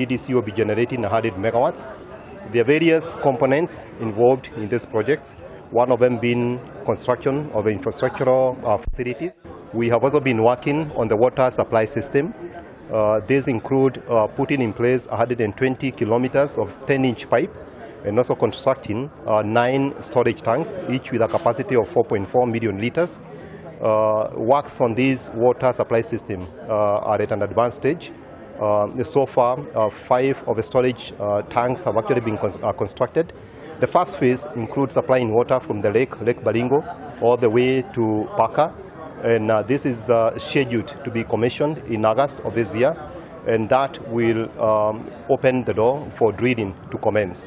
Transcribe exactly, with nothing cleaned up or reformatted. G D C will be generating one hundred megawatts. There are various components involved in this project, one of them being construction of infrastructural uh, facilities. We have also been working on the water supply system. Uh, these include uh, putting in place one hundred twenty kilometers of ten inch pipe and also constructing uh, nine storage tanks, each with a capacity of four point four million liters. Uh, works on this water supply system uh, are at an advanced stage. Uh, so far, uh, five of the storage uh, tanks have actually been cons uh, constructed. The first phase includes supplying water from the lake, Lake Baringo, all the way to Paka. And uh, this is uh, scheduled to be commissioned in August of this year. And that will um, open the door for drilling to commence.